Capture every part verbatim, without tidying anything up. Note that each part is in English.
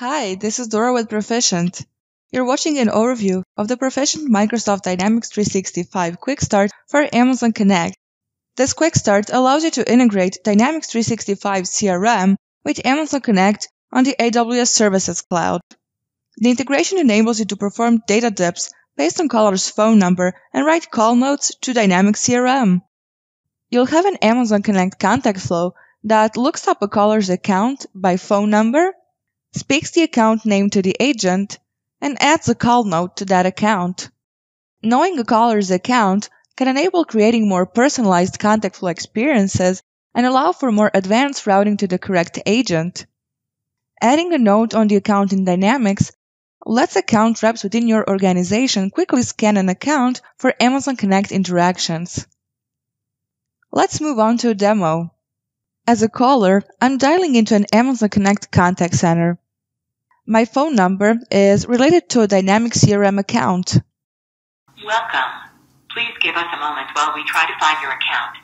Hi, this is Dora with Perficient. You're watching an overview of the Perficient Microsoft Dynamics three sixty-five Quick Start for Amazon Connect. This Quick Start allows you to integrate Dynamics three sixty-five C R M with Amazon Connect on the A W S Services Cloud. The integration enables you to perform data dips based on caller's phone number and write call notes to Dynamics C R M. You'll have an Amazon Connect contact flow that looks up a caller's account by phone number, speaks the account name to the agent, and adds a call note to that account. Knowing a caller's account can enable creating more personalized contact flow experiences and allow for more advanced routing to the correct agent. Adding a note on the account in Dynamics lets account reps within your organization quickly scan an account for Amazon Connect interactions. Let's move on to a demo. As a caller, I'm dialing into an Amazon Connect contact center. My phone number is related to a Dynamics C R M account. Welcome. Please give us a moment while we try to find your account.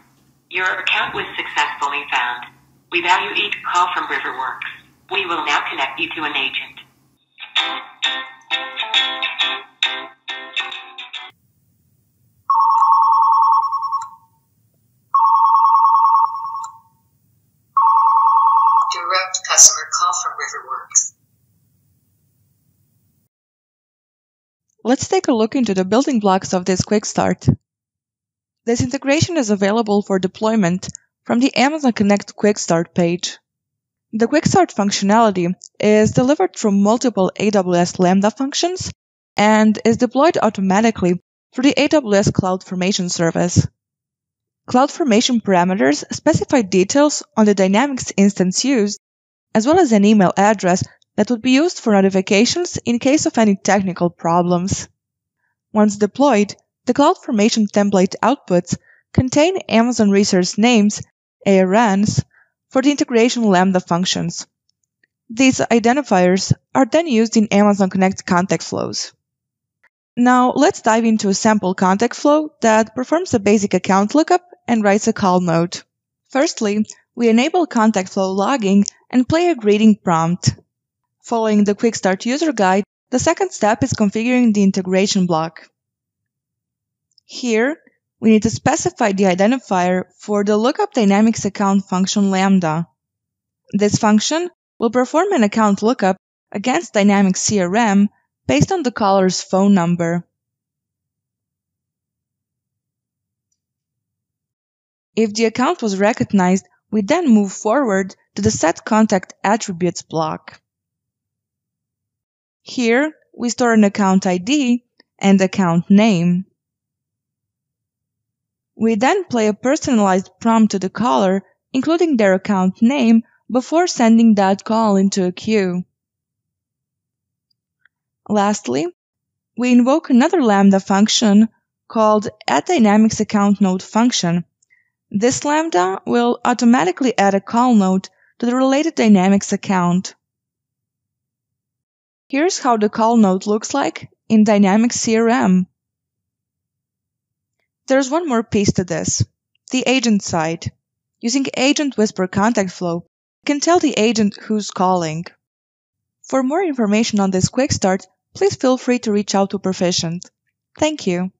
Your account was successfully found. We value each call from Riverworks. We will now connect you to an agent. Direct customer call from Riverworks. Let's take a look into the building blocks of this quick start. This integration is available for deployment from the Amazon Connect Quick Start page. The Quick Start functionality is delivered through multiple A W S Lambda functions and is deployed automatically through the A W S CloudFormation service. CloudFormation parameters specify details on the Dynamics instance used, as well as an email address that would be used for notifications in case of any technical problems. Once deployed, the CloudFormation template outputs contain Amazon resource names, A R Ns, for the integration Lambda functions. These identifiers are then used in Amazon Connect contact flows. Now let's dive into a sample contact flow that performs a basic account lookup and writes a call note. Firstly, we enable contact flow logging and play a greeting prompt. Following the Quick Start user guide, the second step is configuring the integration block. Here, we need to specify the identifier for the lookup Dynamics account function Lambda. This function will perform an account lookup against Dynamics C R M based on the caller's phone number. If the account was recognized, we then move forward to the Set Contact Attributes block. Here, we store an account I D and account name. We then play a personalized prompt to the caller, including their account name, before sending that call into a queue. Lastly, we invoke another Lambda function called add Dynamics account note function. This Lambda will automatically add a call note to the related Dynamics account. Here's how the call note looks like in Dynamics C R M. There's one more piece to this, the agent side. Using Agent Whisper contact flow, you can tell the agent who's calling. For more information on this quick start, please feel free to reach out to Perficient. Thank you.